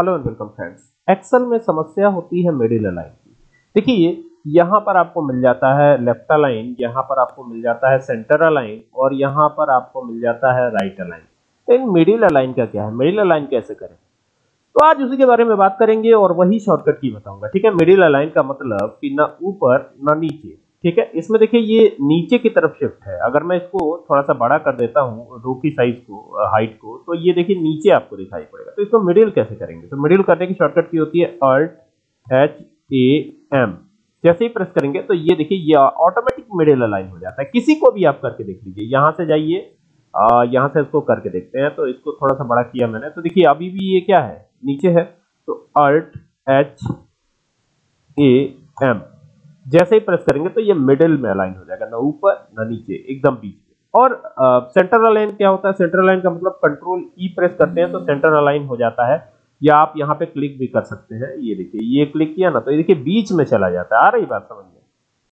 Hello and welcome friends. Excel में समस्या होती है मिडिल अलाइन की। देखिए यहाँ पर आपको मिल जाता है लेफ्ट अलाइन, यहाँ पर आपको मिल जाता है सेंटर अलाइन और यहाँ पर आपको मिल जाता है राइट अलाइन। तो इन मिडिल अलाइन का क्या है, मिडिल अलाइन कैसे करें, तो आज उसी के बारे में बात करेंगे और वही शॉर्टकट की बताऊंगा। ठीक है, मिडिल अलाइन का मतलब कि ना ऊपर ना नीचे। ठीक है, इसमें देखिए ये नीचे की तरफ शिफ्ट है। अगर मैं इसको थोड़ा सा बड़ा कर देता हूँ रो की साइज को, हाइट को, तो ये देखिए नीचे आपको दिखाई पड़ेगा। तो इसको मिडिल कैसे करेंगे, तो मिडिल करने की शॉर्टकट की होती है अल्ट एच ए एम। जैसे ही प्रेस करेंगे तो ये देखिए ये ऑटोमेटिक मिडिल अलाइन हो जाता है। किसी को भी आप करके देख लीजिए, यहाँ से जाइए, यहाँ से इसको करके देखते हैं। तो इसको थोड़ा सा बड़ा किया मैंने, तो देखिए अभी भी ये क्या है, नीचे है। तो अल्ट एच ए एम जैसे ही प्रेस करेंगे तो ये मिडिल में अलाइन हो जाएगा, ना ऊपर ना नीचे, एकदम बीच में। और सेंटर अलाइन क्या होता है, सेंटर अलाइन का मतलब कंट्रोल ई प्रेस करते हैं तो सेंटर अलाइन हो जाता है, या आप यहाँ पे क्लिक भी कर सकते हैं। ये देखिए ये क्लिक किया ना तो ये देखिए बीच में चला जाता है। आ रही बात समझ में?